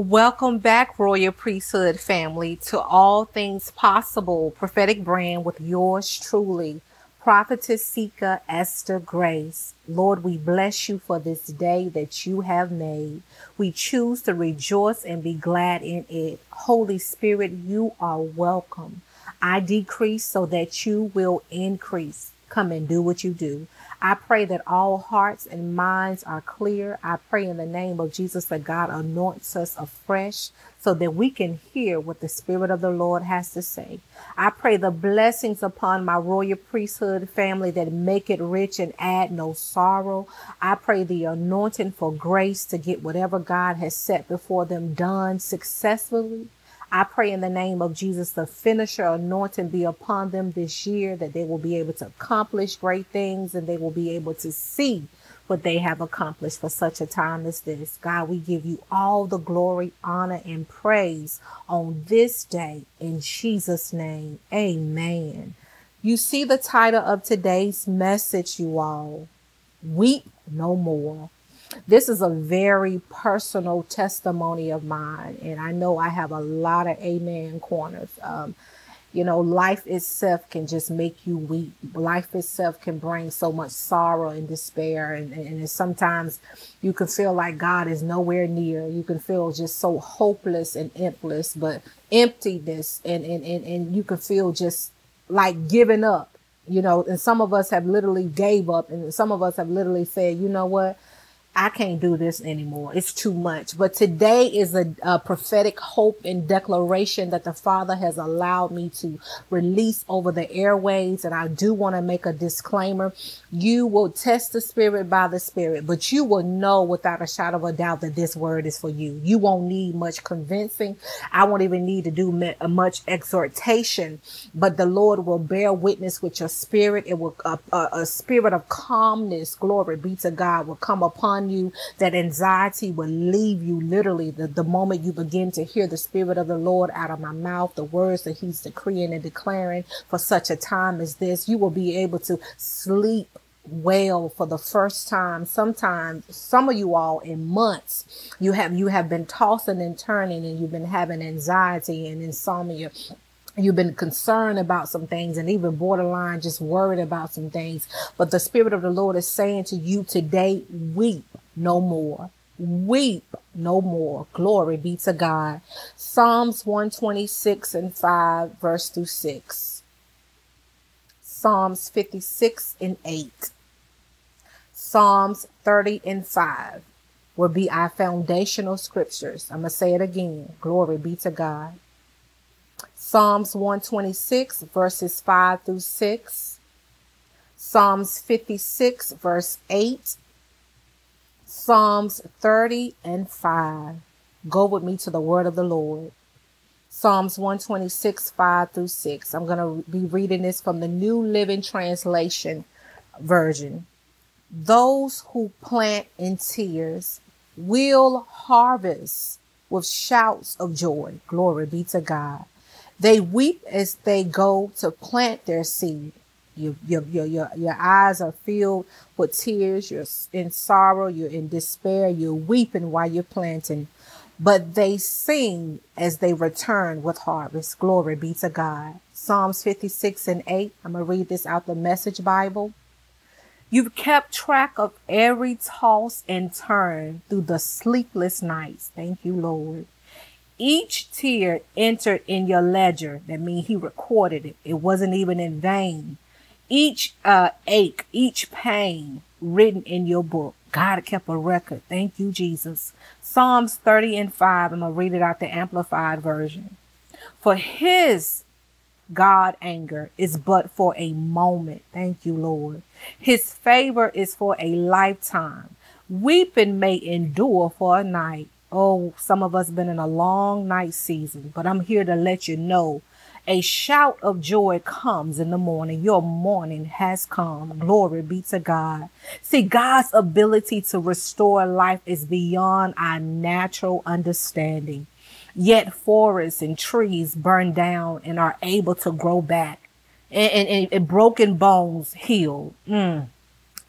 Welcome back, Royal Priesthood family, to All Things Possible Prophetic Brand with yours truly, Prophetess Seka Esther Grace. Lord, we bless you for this day that you have made. We choose to rejoice and be glad in it. Holy Spirit, you are welcome. I decrease so that you will increase. Come and do what you do. I pray that all hearts and minds are clear. I pray in the name of Jesus that God anoints us afresh so that we can hear what the Spirit of the Lord has to say. I pray the blessings upon my Royal Priesthood family that make it rich and add no sorrow. I pray the anointing for grace to get whatever God has set before them done successfully. I pray in the name of Jesus, the finisher anointing be upon them this year, that they will be able to accomplish great things and they will be able to see what they have accomplished for such a time as this. God, we give you all the glory, honor, and praise on this day in Jesus' name. Amen. You see the title of today's message, you all. Weep no more. This is a very personal testimony of mine, and I know I have a lot of amen corners. You know, life itself can just make you weep. Life itself can bring so much sorrow and despair, and sometimes you can feel like God is nowhere near. You can feel just so hopeless and endless, but emptiness, and you can feel just like giving up, you know, and some of us have literally gave up, and some of us have literally said, you know what? I can't do this anymore. It's too much. But today is a prophetic hope and declaration that the Father has allowed me to release over the airwaves. And I do want to make a disclaimer. You will test the Spirit by the Spirit, but you will know without a shadow of a doubt that this word is for you. You won't need much convincing. I won't even need to do much exhortation, but the Lord will bear witness with your spirit. It will, a spirit of calmness, glory be to God, will come upon you, that anxiety will leave you literally the moment you begin to hear the Spirit of the Lord out of my mouth, the words that he's decreeing and declaring for such a time as this. You will be able to sleep well for the first time. Sometimes some of you all in months, you have been tossing and turning, and you've been having anxiety and insomnia. You've been concerned about some things and even borderline just worried about some things. But the Spirit of the Lord is saying to you today, weep no more. Weep no more. Glory be to God. Psalms 126:5, verse through 6. Psalms 56:8. Psalms 30:5 will be our foundational scriptures. I'm going to say it again. Glory be to God. Psalms 126 verses 5 through 6, Psalms 56 verse 8, Psalms 30:5. Go with me to the word of the Lord. Psalms 126 5 through 6. I'm going to be reading this from the New Living Translation version. Those who plant in tears will harvest with shouts of joy. Glory be to God. They weep as they go to plant their seed. Your eyes are filled with tears. You're in sorrow. You're in despair. You're weeping while you're planting. But they sing as they return with harvest. Glory be to God. Psalms 56:8. I'm going to read this out the Message Bible. You've kept track of every toss and turn through the sleepless nights. Thank you, Lord. Each tear entered in your ledger. That means he recorded it. It wasn't even in vain. Each ache, each pain written in your book. God kept a record. Thank you, Jesus. Psalms 30:5. I'm going to read it out the Amplified version. For his God anger is but for a moment. Thank you, Lord. His favor is for a lifetime. Weeping may endure for a night. Oh, some of us been in a long night season, but I'm here to let you know a shout of joy comes in the morning. Your morning has come. Glory be to God. See, God's ability to restore life is beyond our natural understanding. Yet forests and trees burn down and are able to grow back, and broken bones heal.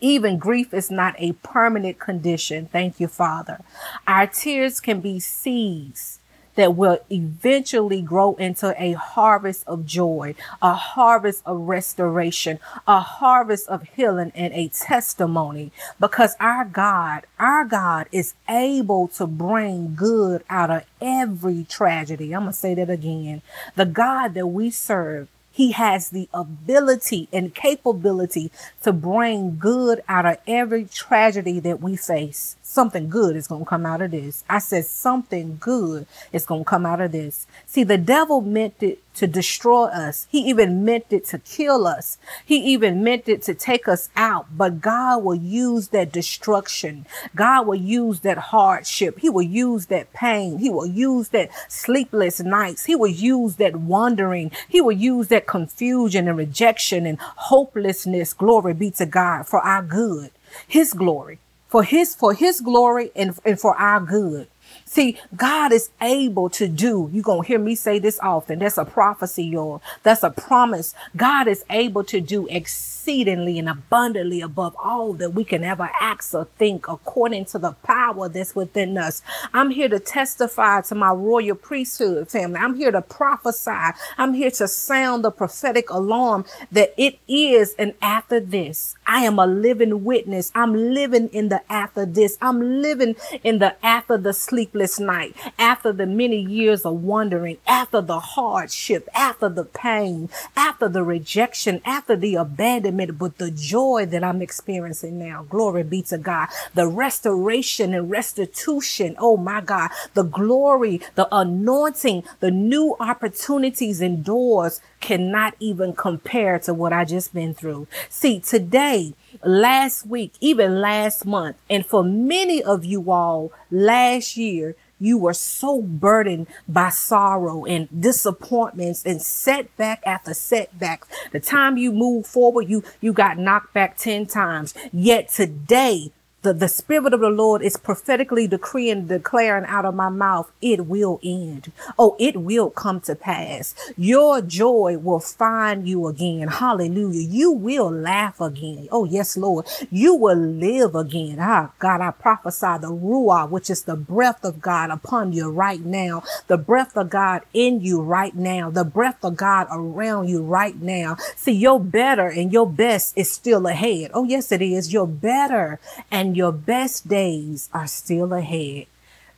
Even grief is not a permanent condition. Thank you, Father. Our tears can be seeds that will eventually grow into a harvest of joy, a harvest of restoration, a harvest of healing, and a testimony, because our God is able to bring good out of every tragedy. I'm going to say that again. The God that we serve, He has the ability and capability to bring good out of every tragedy that we face. Something good is going to come out of this. I said something good is going to come out of this. See, the devil meant it to destroy us. He even meant it to kill us. He even meant it to take us out. But God will use that destruction. God will use that hardship. He will use that pain. He will use that sleepless nights. He will use that wandering. He will use that confusion and rejection and hopelessness. Glory be to God, for our good, His glory. For his glory and for our good. See, God is able to do. You're going to hear me say this often. That's a prophecy, y'all. That's a promise. God is able to do exceedingly and abundantly above all that we can ever ask or think, according to the power that's within us. I'm here to testify to my royal priesthood family. I'm here to prophesy. I'm here to sound the prophetic alarm that it is an after this. I am a living witness. I'm living in the after this. I'm living in the after the sleepless night, after the many years of wandering, after the hardship, after the pain, after the rejection, after the abandonment, but the joy that I'm experiencing now. Glory be to God. The restoration and restitution. Oh my God. The glory, the anointing, the new opportunities and doors cannot even compare to what I just been through. See, today, last week, even last month, and for many of you all, last year, you were so burdened by sorrow and disappointments and setback after setback. The time you moved forward, you got knocked back 10 times. Yet today, the Spirit of the Lord is prophetically decreeing, declaring out of my mouth, it will end. Oh, it will come to pass. Your joy will find you again. Hallelujah. You will laugh again. Oh, yes, Lord. You will live again. Ah, God, I prophesy the Ruah, which is the breath of God upon you right now. The breath of God in you right now. The breath of God around you right now. See, your better and your best is still ahead. Oh, yes, it is. Your better and your best days are still ahead.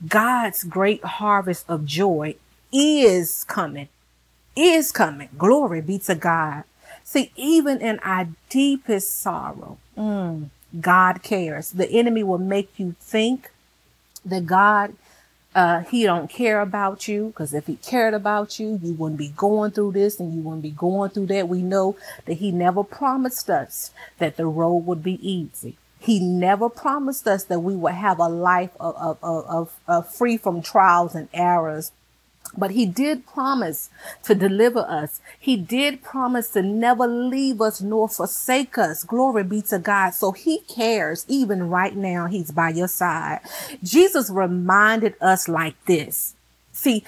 God's great harvest of joy is coming. Is coming. Glory be to God. See, even in our deepest sorrow, God cares. The enemy will make you think that God, He don't care about you, because if He cared about you, you wouldn't be going through this and you wouldn't be going through that. We know that He never promised us that the road would be easy. He never promised us that we would have a life of free from trials and errors. But He did promise to deliver us. He did promise to never leave us nor forsake us. Glory be to God. So He cares. Even right now, He's by your side. Jesus reminded us like this. See,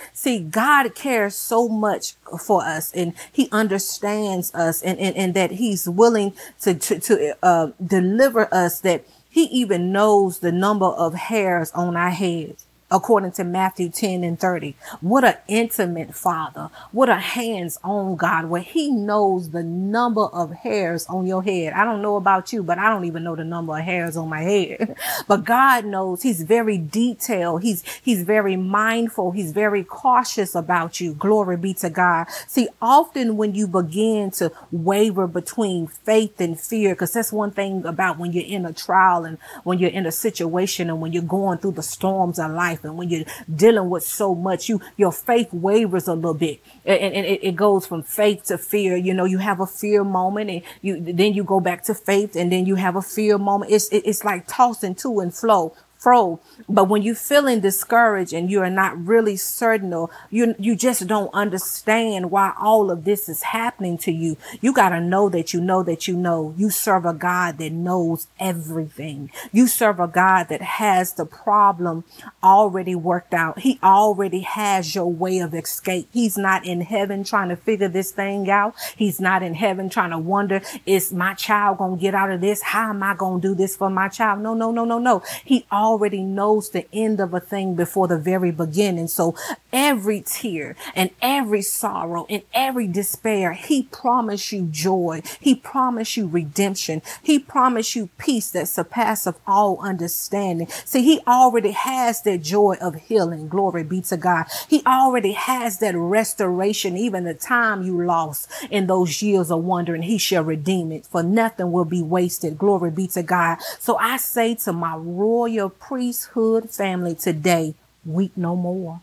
God cares so much for us, and He understands us, and that He's willing to deliver us, that He even knows the number of hairs on our heads, according to Matthew 10:30. What an intimate Father. What a hands-on God, where He knows the number of hairs on your head. I don't know about you, but I don't even know the number of hairs on my head. But God knows. He's very detailed. He's very mindful. He's very cautious about you. Glory be to God. See, often when you begin to waver between faith and fear, because that's one thing about when you're in a trial and when you're in a situation and when you're going through the storms of life, and when you're dealing with so much, your faith wavers a little bit, and it goes from faith to fear. You know, you have a fear moment, and then you go back to faith, and then you have a fear moment. It's like tossing to and fro. control. But when you're feeling discouraged and you're not really certain, or you just don't understand why all of this is happening to you, you got to know that you know that you know. You serve a God that knows everything. You serve a God that has the problem already worked out. He already has your way of escape. He's not in heaven trying to figure this thing out. He's not in heaven trying to wonder, is my child going to get out of this? How am I going to do this for my child? No, no, no, no, no. He already knows the end of a thing before the very beginning. So every tear and every sorrow and every despair, he promised you joy. He promised you redemption. He promised you peace that surpasses all understanding. See, he already has that joy of healing. Glory be to God. He already has that restoration. Even the time you lost in those years of wandering, he shall redeem it, for nothing will be wasted. Glory be to God. So I say to my royal priesthood family today, weep no more.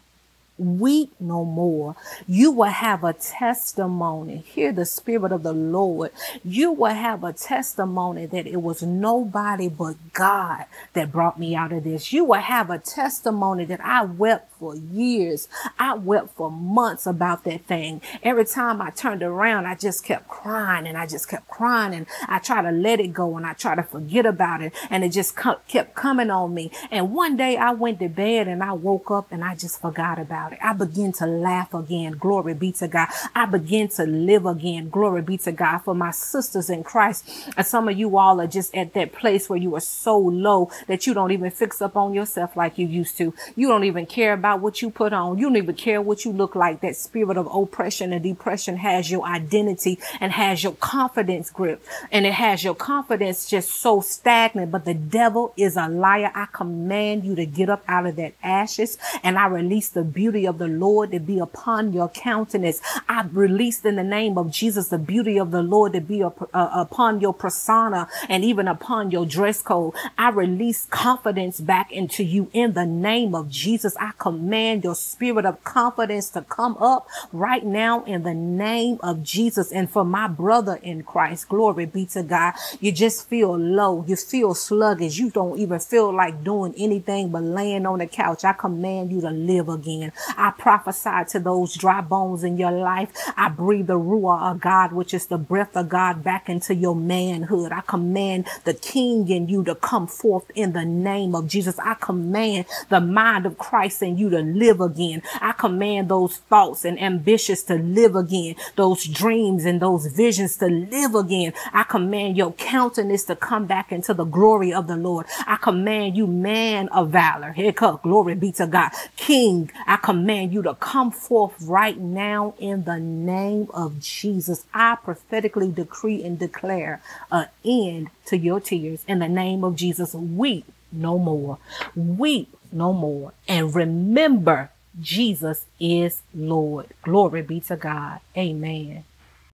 Weep no more. You will have a testimony. Hear the Spirit of the Lord. You will have a testimony that it was nobody but God that brought me out of this. You will have a testimony that I wept for years. I wept for months about that thing. Every time I turned around, I just kept crying and I just kept crying, and I tried to let it go and I tried to forget about it, and it just kept coming on me. And one day I went to bed and I woke up and I just forgot about it. I begin to laugh again. Glory be to God. I begin to live again. Glory be to God. For my sisters in Christ, some of you all are just at that place where you are so low that you don't even fix up on yourself like you used to. You don't even care about what you put on. You don't even care what you look like. That spirit of oppression and depression has your identity and has your confidence grip, and it has your confidence just so stagnant. But the devil is a liar. I command you to get up out of that ashes, and I release the beauty of the Lord to be upon your countenance. I released in the name of Jesus the beauty of the Lord to be upon your persona and even upon your dress code. I release confidence back into you in the name of Jesus. I command your spirit of confidence to come up right now in the name of Jesus. And for my brother in Christ, glory be to God, you just feel low. You feel sluggish. You don't even feel like doing anything but laying on the couch. I command you to live again. I prophesy to those dry bones in your life. I breathe the Ruah of God, which is the breath of God, back into your manhood. I command the King in you to come forth in the name of Jesus. I command the mind of Christ in you to live again. I command those thoughts and ambitions to live again, those dreams and those visions to live again. I command your countenance to come back into the glory of the Lord. I command you, man of valor. Here come, glory be to God. King, I command you to come forth right now in the name of Jesus. I prophetically decree and declare an end to your tears in the name of Jesus. Weep no more. Weep no more. And remember, Jesus is Lord. Glory be to God. Amen.